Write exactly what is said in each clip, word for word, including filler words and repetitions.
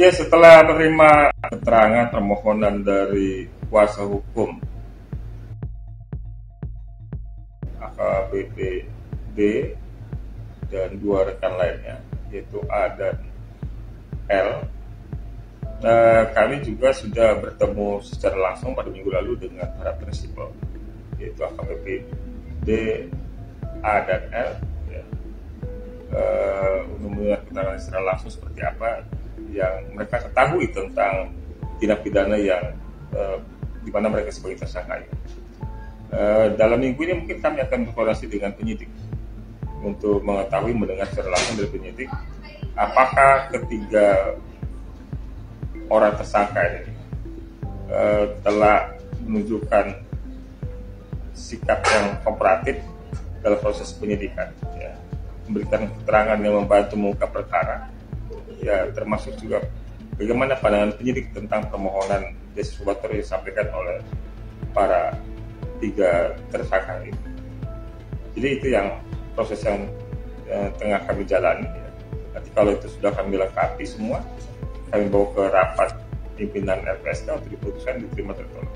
Ya, setelah menerima keterangan permohonan dari kuasa hukum A K B P D dan dua rekan lainnya, yaitu A dan L, nah, kami juga sudah bertemu secara langsung pada minggu lalu dengan para prinsipal, yaitu A K B P D, A dan L, ya. Uh, mendengar keterangan secara langsung seperti apa yang mereka ketahui tentang tindak pidana yang uh, di mana mereka sebagai tersangka. Uh, dalam minggu ini mungkin kami akan berkoordinasi dengan penyidik untuk mengetahui, mendengar secara langsung dari penyidik apakah ketiga orang tersangka ini uh, telah menunjukkan sikap yang kooperatif dalam proses penyidikan, ya, memberikan keterangan yang membantu mengungkap perkara, ya, termasuk juga bagaimana pandangan penyidik tentang permohonan justice yang disampaikan oleh para tiga tersangka ini. Jadi itu yang proses yang eh, tengah kami jalani, ya. Nanti kalau itu sudah kami lengkapi semua, kami bawa ke rapat pimpinan L P S K untuk diputuskan diterima tertolak.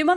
Terima